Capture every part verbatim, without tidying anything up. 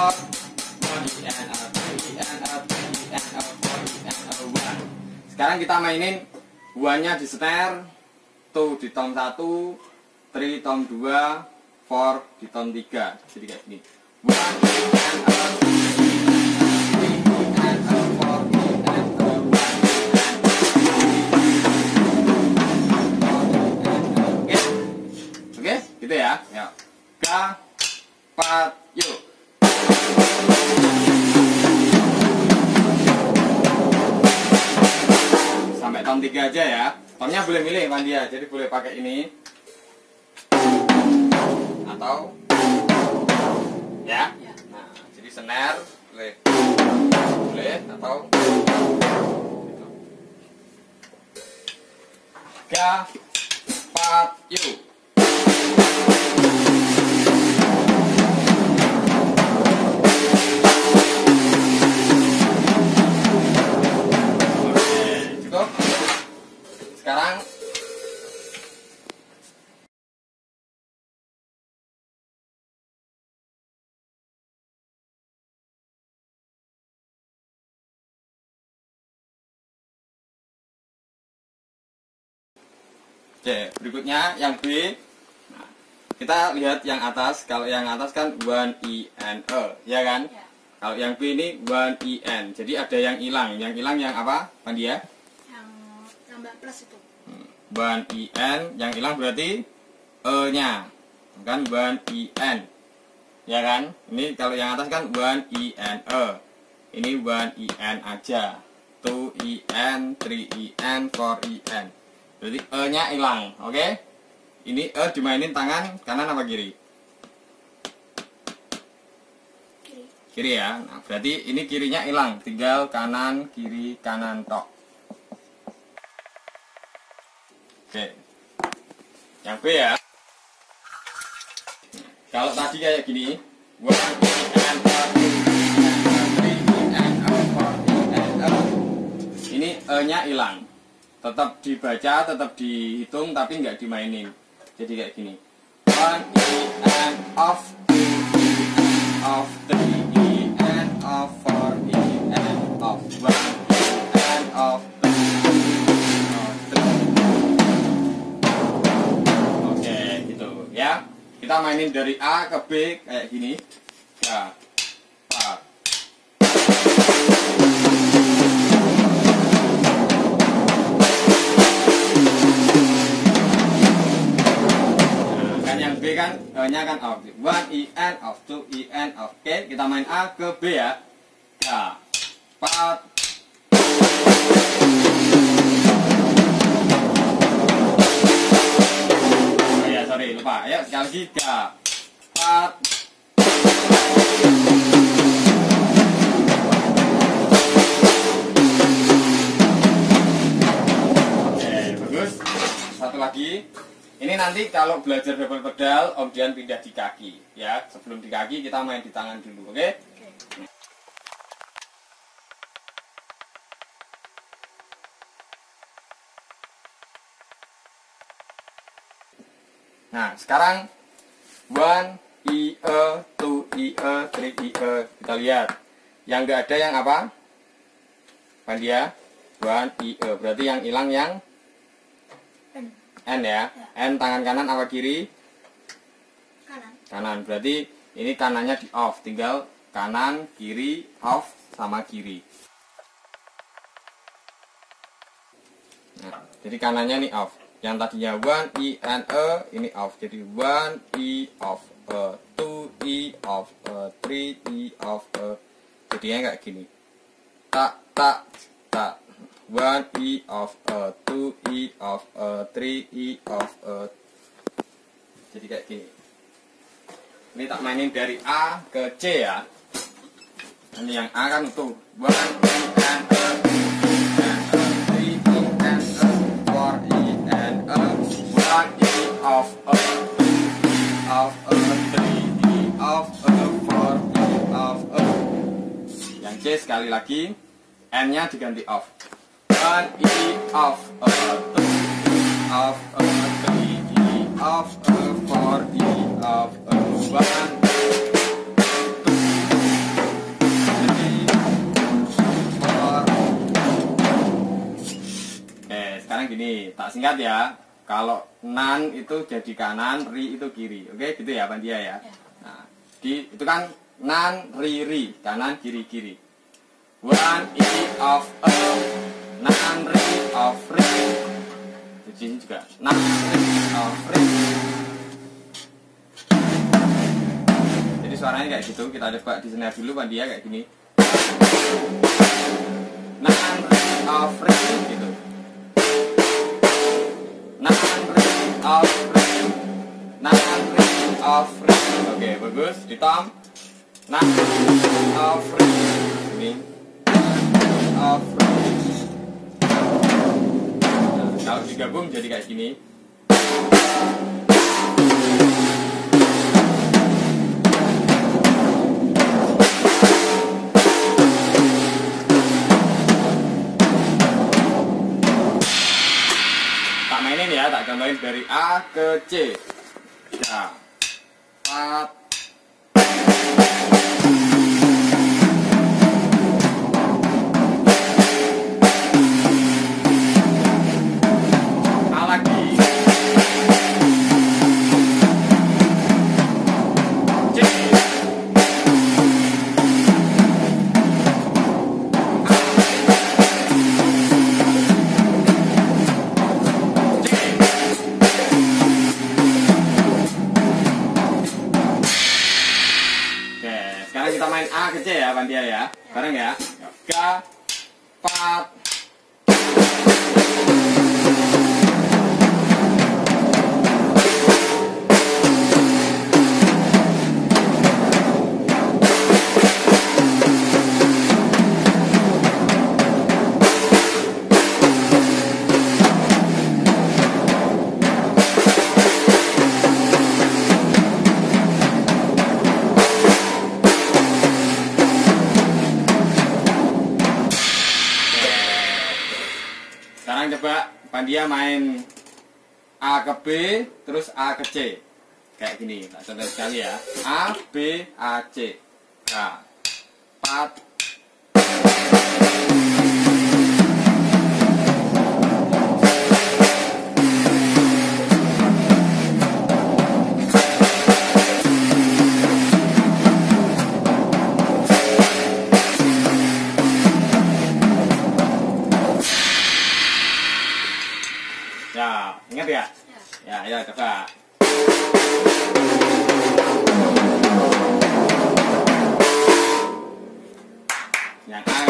up, body and up, body and up, body and up, body and up, one. Sekarang kita mainin one-nya di snare, two di tone satu, three tone dua, four di tone tiga. Jadi kayak gini. one and up, three and up, four. Gitu ya, ya. Ka, pat, yuk. Sampai tone tiga aja ya. Tone-nya boleh milih Pandya, jadi boleh pakai ini atau ya. Nah, jadi snare boleh, boleh atau gitu. Ka, pat, yuk. Sekarang oke, berikutnya yang B. Nah, kita lihat yang atas. Kalau yang atas kan one E N E, ya kan? Ya. Kalau yang B ini one E N. Jadi ada yang hilang. Yang hilang yang apa, Pandya? Plus itu. Ban I N yang hilang berarti E-nya. Kan ban I N. Ya kan? Ini kalau yang atas kan ban I N E. Ini ban I N aja. two I N, three I N, four I N. Berarti E-nya hilang, oke? Okay? Ini E dimainin tangan kanan apa kiri? Kiri. Kiri ya. Nah, berarti ini kirinya hilang, tinggal kanan, kiri, kanan tok. Oke, yang B ya. Kalau tadi kayak gini, one and up, three and up, four and up. Ini E-nya hilang. Tetap dibaca, tetap dihitung, tapi nggak dimainin. Jadi kayak gini. One and off, off, three and off, four and off, one and off. Ya, kita mainin dari A ke B kayak gini. Ya, empat. Nah, kan yang B kan, E-nya kan off. One E N off, two E N off. Oke, kita main A ke B ya. Ya, empat. Sorry, lupa. Ayo, sekali lagi. Tiga, empat. Oke, bagus. Satu lagi. Ini nanti kalau belajar double pedal, Om Dian pindah di kaki. Ya, sebelum di kaki, kita main di tangan dulu, oke? Oke. Nah, sekarang one I E, two I E, three I E. Kita lihat. Yang enggak ada yang apa? Pandya. one I E. Berarti yang hilang yang N. N ya. N tangan kanan apa kiri? Kanan. Kanan. Berarti ini kanannya di off, tinggal kanan, kiri, off sama kiri. Nah, jadi kanannya nih off. Yang tadinya one E and E ini off, jadi one E off E, two E off E, three E off E. Jadinya kayak gini. Tak tak tak. One E off E, two E off E, three E off E. Jadi kayak gini. Ini tak mainin dari A ke C ya. Ini yang A kan tuh one E and E, three E and E, four E. And a one E of a two E of a three E of a four E of a. Yang C sekali lagi, N-nya diganti off. One E of a two E of a three E of a four E of a one two tak singkat ya. Kalau nan itu jadi kanan, ri itu kiri. Oke, gitu ya Pandya ya. Nah, di itu kan nan, ri, ri, kanan, kiri, kiri. One e of a, nan, ri of ri. Di sini juga nan, ri of ri. Jadi suaranya kayak gitu. Kita coba di snare dulu Pandya kayak gini. Nan, ri of ri gitu. Of ring, nan ring of ring. Oke, bagus. Ditom, nan of ring, ini of ring. Nah, kalau digabung jadi kayak gini. Ya, tak contohin dari A ke C. Ya, empat. A lagi. C. A ke C ya Pandya ya, bareng ya. Tiga, empat. Sekarang coba Pandya main A ke B, terus A ke C. Kayak gini, nah, contoh sekali ya. A, B, A, C. Nah, empat. Ya, ingat ya? Ya, ya, coba. Yang A. Nah.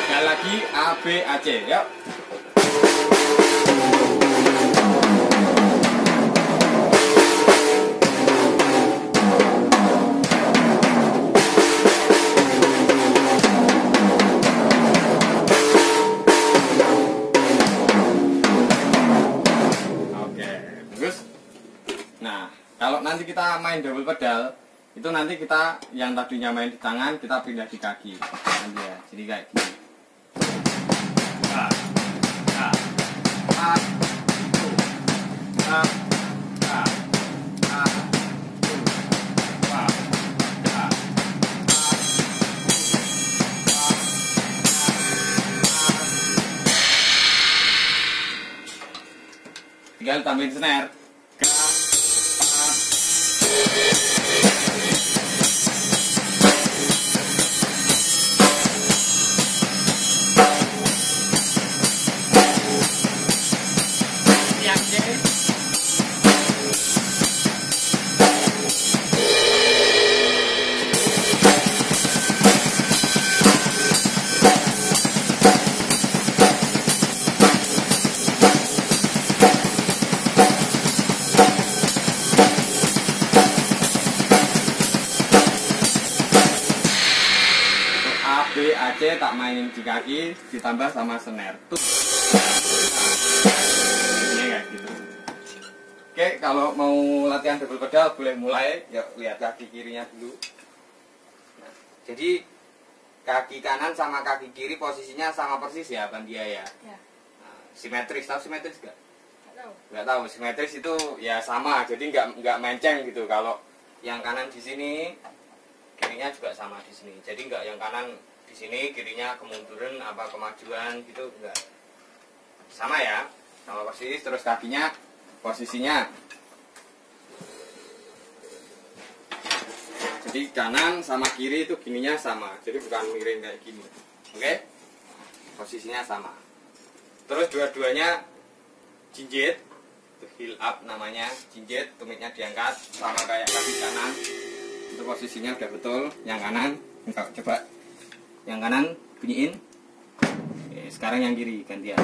Sekali lagi A, B, A, C. Yuk. Nanti kita main double pedal itu nanti kita yang tadinya main di tangan kita pindah di kaki nanti ya, jadi kayak gini. Tinggal tambahin snare. A, C tak mainin di kaki, ditambah sama snare. Tuh. Ini kayak gitu. Oke, kalau mau latihan double pedal boleh mulai. Ya, lihat kaki kirinya dulu. Nah, jadi kaki kanan sama kaki kiri posisinya sama persis ya Pandya ya. Ya. Nah, simetris, tahu simetris gak? Nah, nggak tahu simetris itu ya sama, jadi nggak nggak menceng gitu. Kalau yang kanan di sini, kirinya juga sama di sini. Jadi nggak yang kanan di sini, kirinya kemunduran apa kemajuan gitu, nggak, sama ya, sama persis. Terus kakinya posisinya, jadi kanan sama kiri itu gininya sama, jadi bukan miring kayak gini. Oke, posisinya sama. Terus dua-duanya jinjit, itu heel up namanya, jinjit, tumitnya diangkat sama kayak kaki kanan. Itu posisinya udah betul. Yang kanan, coba yang kanan bunyiin. Oke, sekarang yang kiri gantian.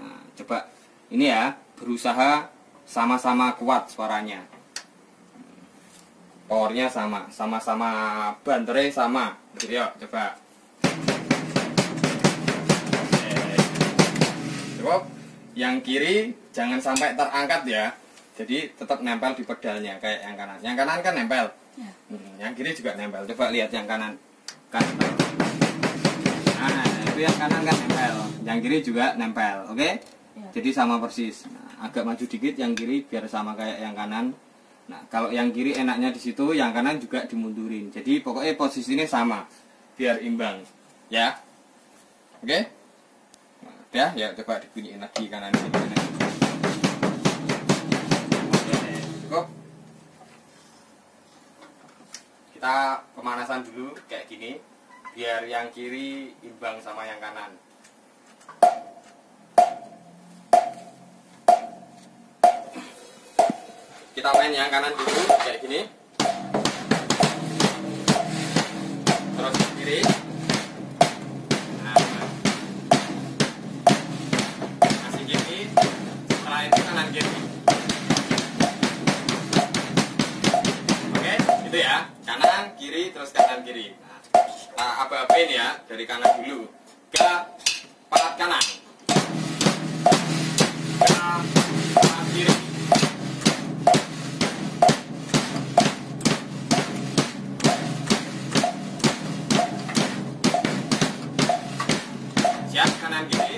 Nah, coba ini ya, berusaha sama-sama kuat suaranya. Powernya sama, sama-sama banternya sama. Jadi yuk, coba. Oke. Yang kiri jangan sampai terangkat ya, jadi tetap nempel di pedalnya kayak yang kanan. Yang kanan kan nempel ya. Hmm, yang kiri juga nempel. Coba lihat yang kanan kan, nah itu yang kanan kan nempel, yang kiri juga nempel. Oke, okay? Ya. Jadi sama persis. Nah, agak maju dikit yang kiri biar sama kayak yang kanan. Nah, kalau yang kiri enaknya di situ, yang kanan juga dimundurin. Jadi pokoknya posisinya sama biar imbang ya. Oke, okay? Ya, ya coba dibunyiin lagi kanan sini. Cukup. Kita pemanasan dulu kayak gini, biar yang kiri imbang sama yang kanan. Kita main yang kanan dulu kayak gini. Terus ke kiri. Kanan kiri terus kanan kiri. Nah, apa-apain ya dari kanan dulu. Ke palat kanan, ke palat kiri, siap kanan kiri,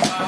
ke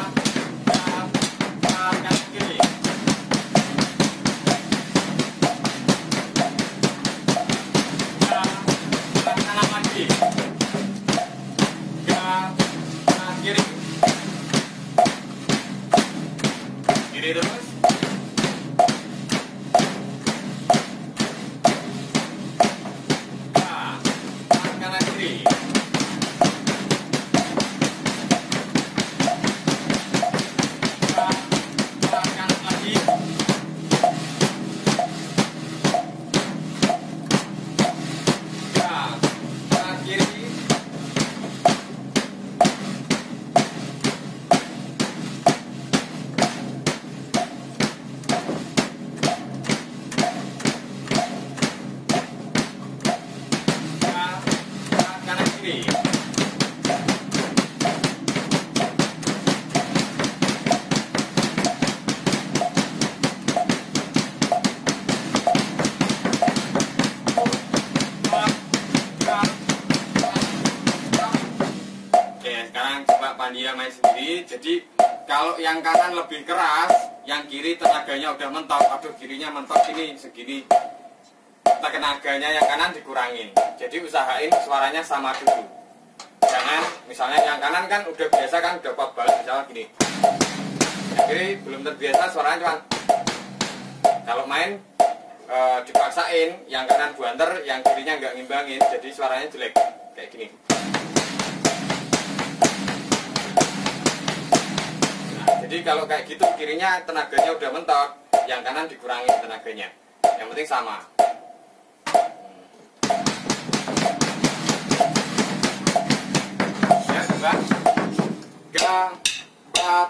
Pandya main sendiri. Jadi kalau yang kanan lebih keras, yang kiri tenaganya udah mentok. Aduh, kirinya mentok ini segini. Tenaganya yang kanan dikurangin. Jadi usahain suaranya sama dulu. Jangan misalnya yang kanan kan udah biasa kan, udah pop banget misalnya gini. Yang kiri belum terbiasa suaranya cuma. Kalau main e, dipaksain, yang kanan buanter, yang kirinya nggak ngimbangin. Jadi suaranya jelek kayak gini. Jadi kalau kayak gitu, kirinya tenaganya udah mentok, yang kanan dikurangin tenaganya. Yang penting sama. Ya, coba. Keempat.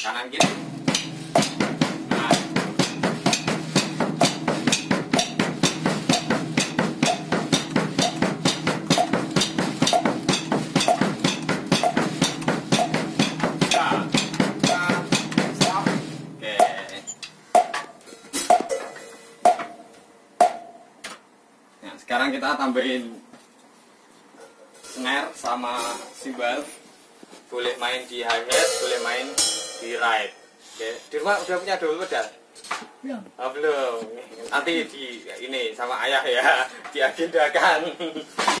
Kanan kiri. Nah. Sekarang kita tambahin snare sama simbal. boleh main di high hat, boleh main di ride. Oke, di rumah udah punya double pedal? Belum. Oh, belum. Nanti di ini sama ayah ya, diagendakan.